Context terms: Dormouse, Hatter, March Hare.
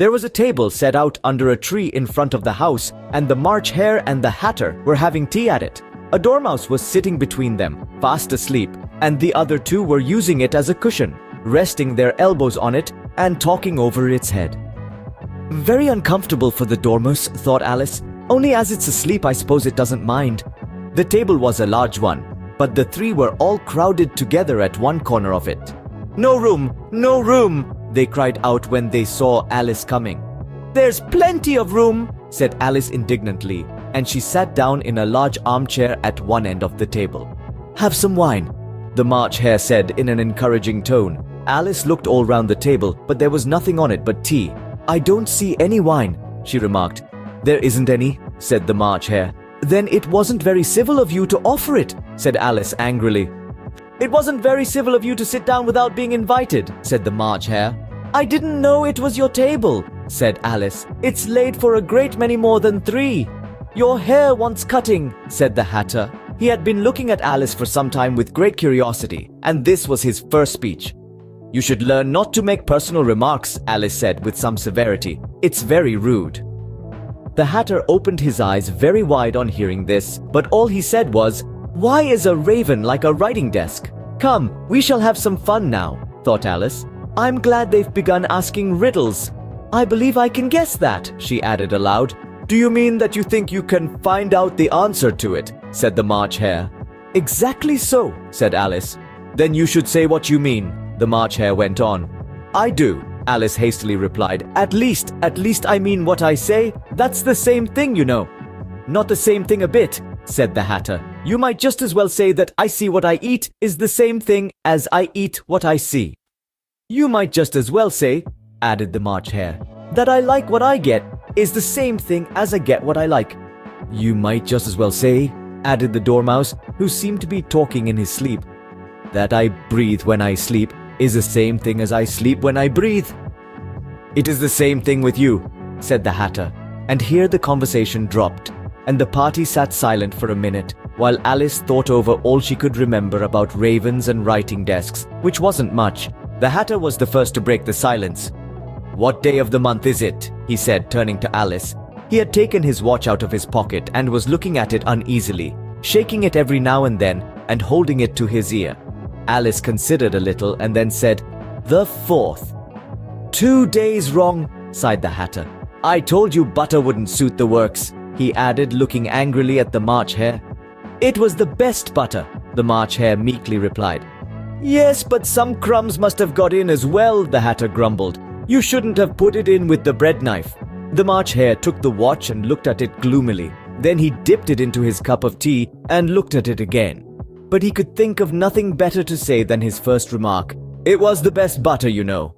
There was a table set out under a tree in front of the house, and the March Hare and the Hatter were having tea at it. A dormouse was sitting between them, fast asleep, and the other two were using it as a cushion, resting their elbows on it and talking over its head. Very uncomfortable for the dormouse, thought Alice. Only as it's asleep, I suppose it doesn't mind. The table was a large one, but the three were all crowded together at one corner of it. "No room! No room!" they cried out when they saw Alice coming. "There's plenty of room," said Alice indignantly, and she sat down in a large armchair at one end of the table. "Have some wine," the March Hare said in an encouraging tone. Alice looked all round the table, but there was nothing on it but tea. "I don't see any wine," she remarked. "There isn't any," said the March Hare. "Then it wasn't very civil of you to offer it," said Alice angrily. "It wasn't very civil of you to sit down without being invited," said the March Hare. "I didn't know it was your table," said Alice. "It's laid for a great many more than three." "Your hair wants cutting," said the Hatter. He had been looking at Alice for some time with great curiosity, and this was his first speech. "You should learn not to make personal remarks," Alice said with some severity. "It's very rude." The Hatter opened his eyes very wide on hearing this, but all he said was, "Why is a raven like a writing desk?" "Come, we shall have some fun now," thought Alice. "I'm glad they've begun asking riddles. I believe I can guess that," she added aloud. "Do you mean that you think you can find out the answer to it?" said the March Hare. "Exactly so," said Alice. "Then you should say what you mean," the March Hare went on. "I do," Alice hastily replied. At least I mean what I say. That's the same thing, you know." "Not the same thing a bit," said the Hatter. "You might just as well say that I see what I eat is the same thing as I eat what I see." "You might just as well say," added the March Hare, "that I like what I get is the same thing as I get what I like." "You might just as well say," added the Dormouse, who seemed to be talking in his sleep, "that I breathe when I sleep is the same thing as I sleep when I breathe." "It is the same thing with you," said the Hatter, and here the conversation dropped, and the party sat silent for a minute, while Alice thought over all she could remember about ravens and writing desks, which wasn't much. The Hatter was the first to break the silence. "What day of the month is it?" he said, turning to Alice. He had taken his watch out of his pocket and was looking at it uneasily, shaking it every now and then and holding it to his ear. Alice considered a little and then said, "The 4th." "2 days wrong," sighed the Hatter. "I told you butter wouldn't suit the works," he added, looking angrily at the March Hare. "It was the best butter," the March Hare meekly replied. "Yes, but some crumbs must have got in as well," the Hatter grumbled. "You shouldn't have put it in with the bread knife." The March Hare took the watch and looked at it gloomily. Then he dipped it into his cup of tea and looked at it again. But he could think of nothing better to say than his first remark. "It was the best butter, you know."